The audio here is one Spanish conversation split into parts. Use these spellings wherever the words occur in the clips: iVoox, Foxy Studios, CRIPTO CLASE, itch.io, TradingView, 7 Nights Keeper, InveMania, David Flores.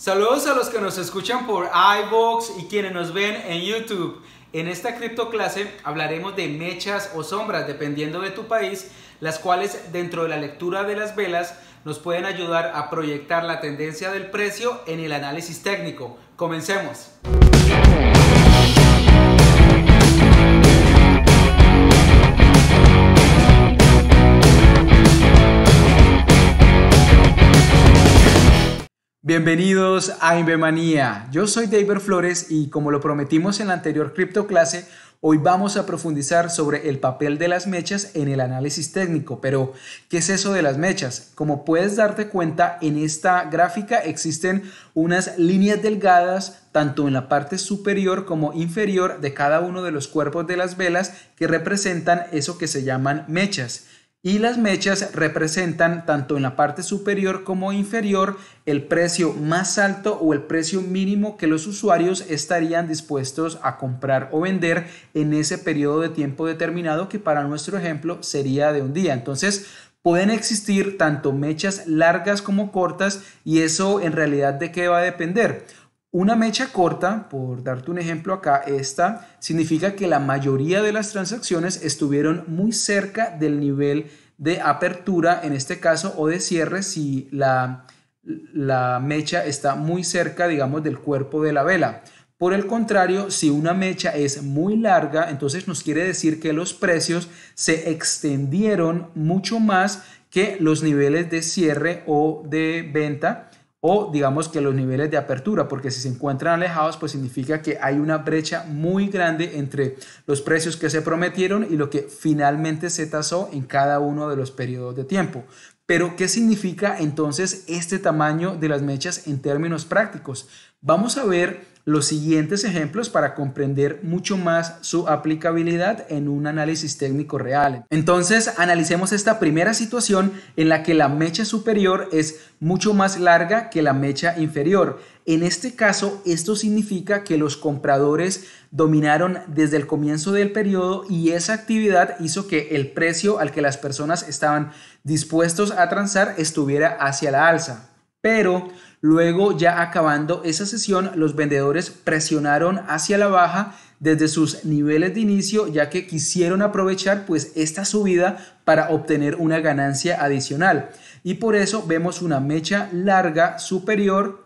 Saludos a los que nos escuchan por iVoox y quienes nos ven en YouTube. En esta cripto clase hablaremos de mechas o sombras, dependiendo de tu país, las cuales dentro de la lectura de las velas nos pueden ayudar a proyectar la tendencia del precio en el análisis técnico. Comencemos. Bienvenidos a InveMania. Yo soy David Flores y como lo prometimos en la anterior cripto clase, hoy vamos a profundizar sobre el papel de las mechas en el análisis técnico. Pero, ¿qué es eso de las mechas? Como puedes darte cuenta, en esta gráfica existen unas líneas delgadas tanto en la parte superior como inferior de cada uno de los cuerpos de las velas que representan eso que se llaman mechas. Y las mechas representan tanto en la parte superior como inferior el precio más alto o el precio mínimo que los usuarios estarían dispuestos a comprar o vender en ese periodo de tiempo determinado, que para nuestro ejemplo sería de un día. Entonces pueden existir tanto mechas largas como cortas, y eso en realidad ¿de qué va a depender? Una mecha corta, por darte un ejemplo acá, esta significa que la mayoría de las transacciones estuvieron muy cerca del nivel de apertura, en este caso, o de cierre, si la mecha está muy cerca, digamos, del cuerpo de la vela. Por el contrario, si una mecha es muy larga, entonces nos quiere decir que los precios se extendieron mucho más que los niveles de cierre o de venta, o digamos que los niveles de apertura, porque si se encuentran alejados, pues significa que hay una brecha muy grande entre los precios que se prometieron y lo que finalmente se tasó en cada uno de los periodos de tiempo. Pero, ¿qué significa entonces este tamaño de las mechas en términos prácticos? Vamos a ver los siguientes ejemplos para comprender mucho más su aplicabilidad en un análisis técnico real. Entonces, analicemos esta primera situación en la que la mecha superior es mucho más larga que la mecha inferior. En este caso, esto significa que los compradores dominaron desde el comienzo del periodo y esa actividad hizo que el precio al que las personas estaban dispuestos a transar estuviera hacia la alza. Pero luego, ya acabando esa sesión, los vendedores presionaron hacia la baja desde sus niveles de inicio, ya que quisieron aprovechar pues esta subida para obtener una ganancia adicional. Y por eso vemos una mecha larga superior,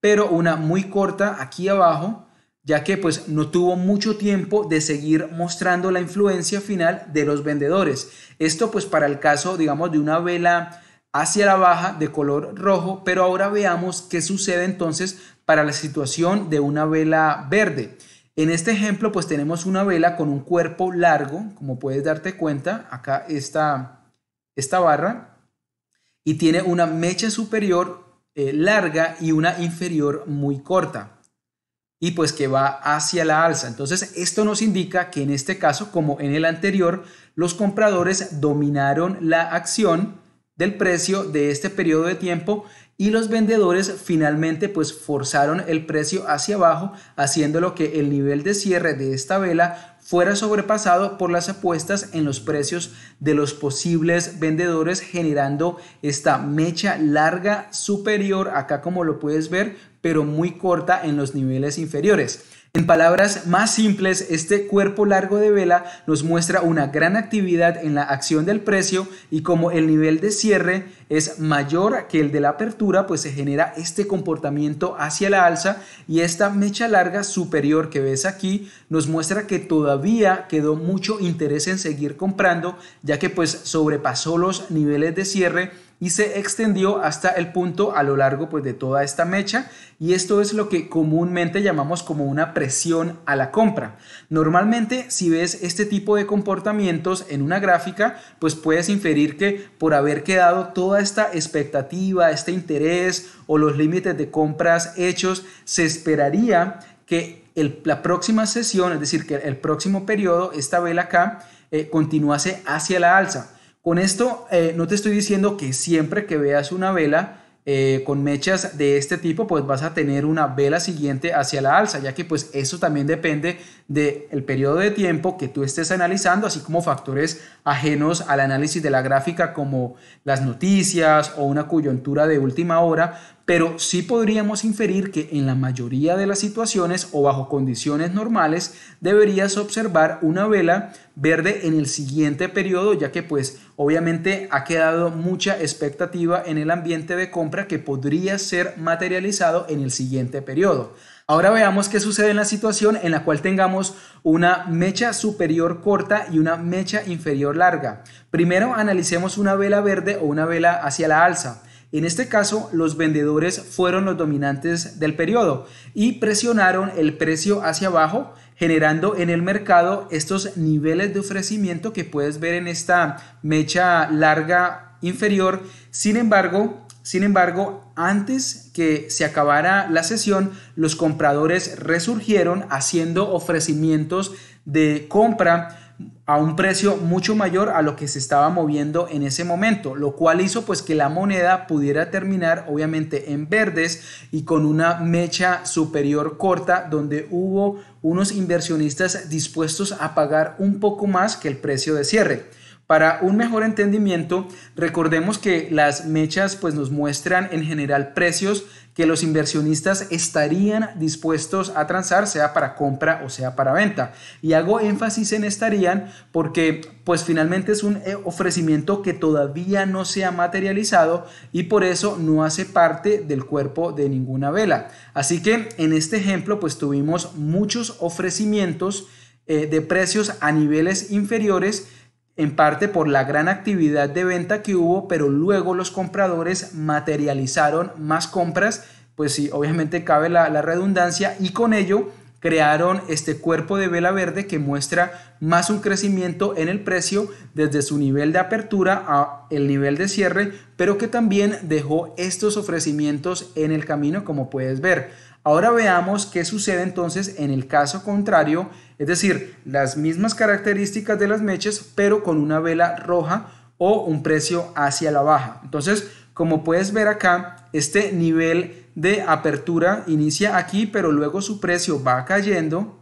pero una muy corta aquí abajo, ya que pues no tuvo mucho tiempo de seguir mostrando la influencia final de los vendedores. Esto pues para el caso, digamos, de una vela hacia la baja de color rojo, pero ahora veamos qué sucede entonces para la situación de una vela verde. En este ejemplo pues tenemos una vela con un cuerpo largo, como puedes darte cuenta, acá esta barra, y tiene una mecha superior larga y una inferior muy corta, y pues que va hacia la alza. Entonces esto nos indica que en este caso, como en el anterior, los compradores dominaron la acción del precio de este periodo de tiempo y los vendedores finalmente pues forzaron el precio hacia abajo, haciéndolo que el nivel de cierre de esta vela fuera sobrepasado por las apuestas en los precios de los posibles vendedores, generando esta mecha larga superior acá, como lo puedes ver, pero muy corta en los niveles inferiores. En palabras más simples, este cuerpo largo de vela nos muestra una gran actividad en la acción del precio, y como el nivel de cierre es mayor que el de la apertura, pues se genera este comportamiento hacia la alza, y esta mecha larga superior que ves aquí nos muestra que todavía quedó mucho interés en seguir comprando, ya que pues sobrepasó los niveles de cierre y se extendió hasta el punto a lo largo pues de toda esta mecha, y esto es lo que comúnmente llamamos como una presión a la compra. Normalmente, si ves este tipo de comportamientos en una gráfica, pues puedes inferir que por haber quedado toda esta expectativa, este interés o los límites de compras hechos, se esperaría que la próxima sesión, es decir, que el próximo periodo, esta vela acá continuase hacia la alza. Con esto no te estoy diciendo que siempre que veas una vela con mechas de este tipo pues vas a tener una vela siguiente hacia la alza, ya que pues eso también depende del periodo de tiempo que tú estés analizando, así como factores ajenos al análisis de la gráfica como las noticias o una coyuntura de última hora. pero sí podríamos inferir que en la mayoría de las situaciones o bajo condiciones normales deberías observar una vela verde en el siguiente periodo, ya que pues obviamente ha quedado mucha expectativa en el ambiente de compra que podría ser materializado en el siguiente periodo. Ahora veamos qué sucede en la situación en la cual tengamos una mecha superior corta y una mecha inferior larga. Primero analicemos una vela verde o una vela hacia la alza. En este caso, los vendedores fueron los dominantes del periodo y presionaron el precio hacia abajo, generando en el mercado estos niveles de ofrecimiento que puedes ver en esta mecha larga inferior. Sin embargo, antes que se acabara la sesión, los compradores resurgieron haciendo ofrecimientos de compra a un precio mucho mayor a lo que se estaba moviendo en ese momento, lo cual hizo pues que la moneda pudiera terminar obviamente en verdes y con una mecha superior corta donde hubo unos inversionistas dispuestos a pagar un poco más que el precio de cierre. Para un mejor entendimiento, recordemos que las mechas pues nos muestran en general precios que los inversionistas estarían dispuestos a transar, sea para compra o sea para venta. Y hago énfasis en estarían porque pues finalmente es un ofrecimiento que todavía no se ha materializado y por eso no hace parte del cuerpo de ninguna vela. Así que en este ejemplo pues tuvimos muchos ofrecimientos de precios a niveles inferiores, en parte por la gran actividad de venta que hubo, pero luego los compradores materializaron más compras, pues sí, obviamente cabe la redundancia, y con ello crearon este cuerpo de vela verde que muestra más un crecimiento en el precio desde su nivel de apertura a el nivel de cierre, pero que también dejó estos ofrecimientos en el camino, como puedes ver. Ahora veamos qué sucede entonces en el caso contrario, es decir, las mismas características de las mechas, pero con una vela roja o un precio hacia la baja. Entonces, como puedes ver acá, este nivel de apertura inicia aquí, pero luego su precio va cayendo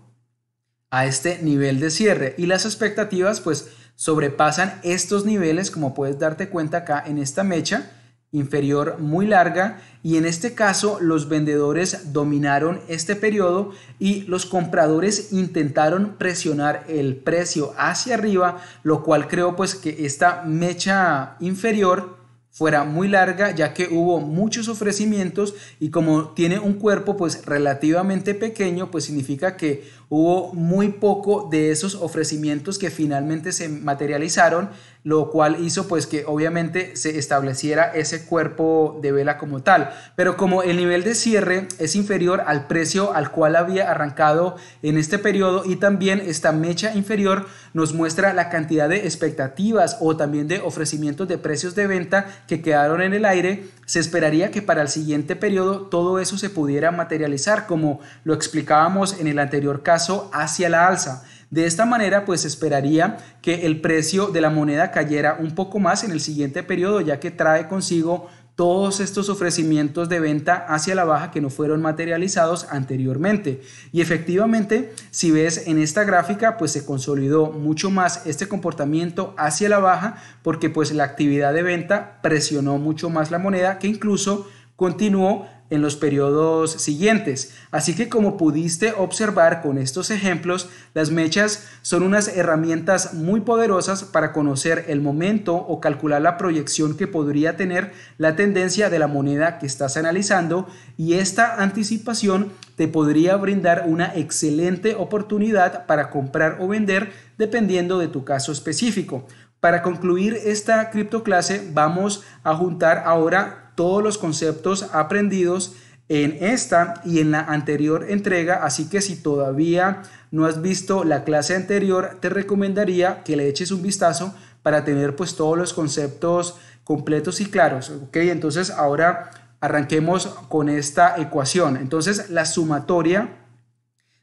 a este nivel de cierre y las expectativas pues sobrepasan estos niveles, como puedes darte cuenta acá en esta mecha inferior muy larga, y en este caso los vendedores dominaron este periodo y los compradores intentaron presionar el precio hacia arriba, lo cual creó pues que esta mecha inferior fuera muy larga, ya que hubo muchos ofrecimientos y como tiene un cuerpo pues relativamente pequeño, pues significa que hubo muy poco de esos ofrecimientos que finalmente se materializaron, lo cual hizo pues que obviamente se estableciera ese cuerpo de vela como tal. Pero como el nivel de cierre es inferior al precio al cual había arrancado en este periodo, y también esta mecha inferior nos muestra la cantidad de expectativas o también de ofrecimientos de precios de venta que quedaron en el aire, se esperaría que para el siguiente periodo todo eso se pudiera materializar, como lo explicábamos en el anterior caso hacia la alza. De esta manera pues esperaría que el precio de la moneda cayera un poco más en el siguiente periodo, ya que trae consigo todos estos ofrecimientos de venta hacia la baja que no fueron materializados anteriormente. Y efectivamente, si ves en esta gráfica, pues se consolidó mucho más este comportamiento hacia la baja, porque pues la actividad de venta presionó mucho más la moneda, que incluso continuó en los periodos siguientes. Así que como pudiste observar con estos ejemplos, las mechas son unas herramientas muy poderosas para conocer el momento o calcular la proyección que podría tener la tendencia de la moneda que estás analizando, y esta anticipación te podría brindar una excelente oportunidad para comprar o vender dependiendo de tu caso específico. Para concluir esta criptoclase, vamos a juntar ahora todos los conceptos aprendidos en esta y en la anterior entrega, así que si todavía no has visto la clase anterior, te recomendaría que le eches un vistazo para tener pues todos los conceptos completos y claros, ¿ok? Entonces ahora arranquemos con esta ecuación. Entonces la sumatoria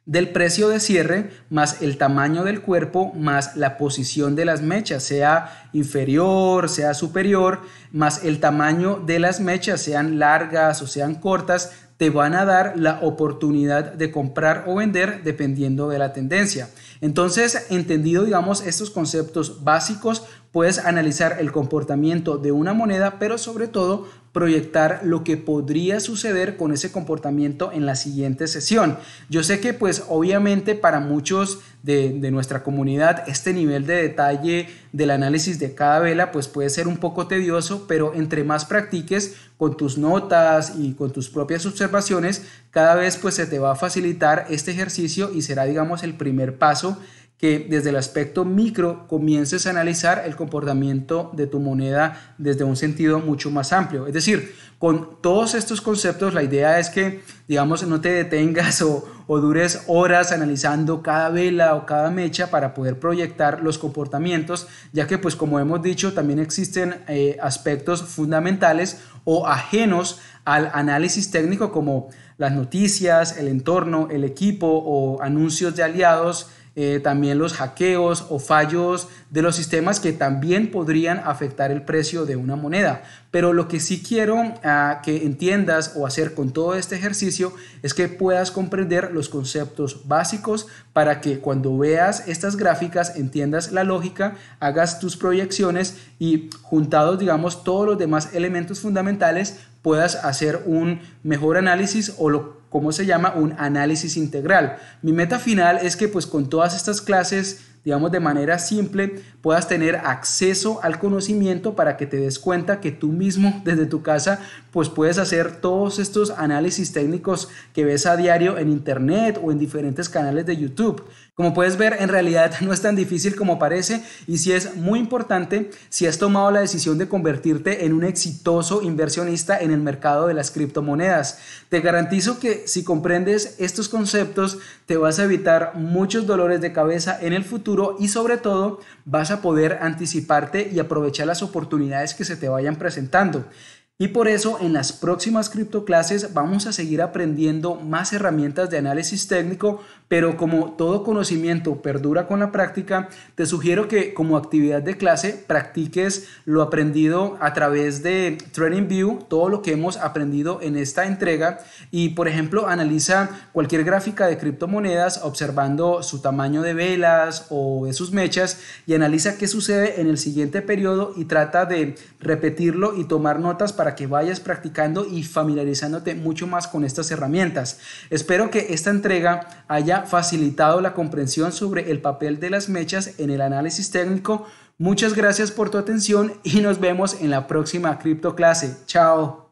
del precio de cierre más el tamaño del cuerpo más la posición de las mechas, sea inferior, sea superior, más el tamaño de las mechas, sean largas o sean cortas, te van a dar la oportunidad de comprar o vender dependiendo de la tendencia. Entonces, entendido, digamos, estos conceptos básicos, puedes analizar el comportamiento de una moneda, pero sobre todo proyectar lo que podría suceder con ese comportamiento en la siguiente sesión. Yo sé que pues obviamente para muchos de nuestra comunidad este nivel de detalle del análisis de cada vela pues puede ser un poco tedioso, pero entre más practiques con tus notas y con tus propias observaciones, cada vez pues se te va a facilitar este ejercicio y será, digamos, el primer paso que desde el aspecto micro comiences a analizar el comportamiento de tu moneda desde un sentido mucho más amplio. Es decir, con todos estos conceptos la idea es que, digamos, no te detengas o dures horas analizando cada vela o cada mecha para poder proyectar los comportamientos, ya que pues como hemos dicho también existen aspectos fundamentales o ajenos al análisis técnico como las noticias, el entorno, el equipo o anuncios de aliados. También los hackeos o fallos de los sistemas que también podrían afectar el precio de una moneda. Pero lo que sí quiero que entiendas o hacer con todo este ejercicio es que puedas comprender los conceptos básicos para que cuando veas estas gráficas entiendas la lógica, hagas tus proyecciones y juntados, digamos, todos los demás elementos fundamentales puedas hacer un mejor análisis o un análisis integral. Mi meta final es que pues con todas estas clases, digamos, de manera simple, puedas tener acceso al conocimiento para que te des cuenta que tú mismo desde tu casa pues puedes hacer todos estos análisis técnicos que ves a diario en internet o en diferentes canales de YouTube. Como puedes ver, en realidad no es tan difícil como parece y sí es muy importante si has tomado la decisión de convertirte en un exitoso inversionista en el mercado de las criptomonedas. Te garantizo que si comprendes estos conceptos te vas a evitar muchos dolores de cabeza en el futuro y sobre todo vas a poder anticiparte y aprovechar las oportunidades que se te vayan presentando. Y por eso en las próximas criptoclases vamos a seguir aprendiendo más herramientas de análisis técnico, pero como todo conocimiento perdura con la práctica, te sugiero que como actividad de clase practiques lo aprendido a través de TradingView, todo lo que hemos aprendido en esta entrega y, por ejemplo, analiza cualquier gráfica de criptomonedas observando su tamaño de velas o de sus mechas y analiza qué sucede en el siguiente periodo y trata de repetirlo y tomar notas para que vayas practicando y familiarizándote mucho más con estas herramientas. Espero que esta entrega haya facilitado la comprensión sobre el papel de las mechas en el análisis técnico. Muchas gracias por tu atención y nos vemos en la próxima criptoclase. Chao.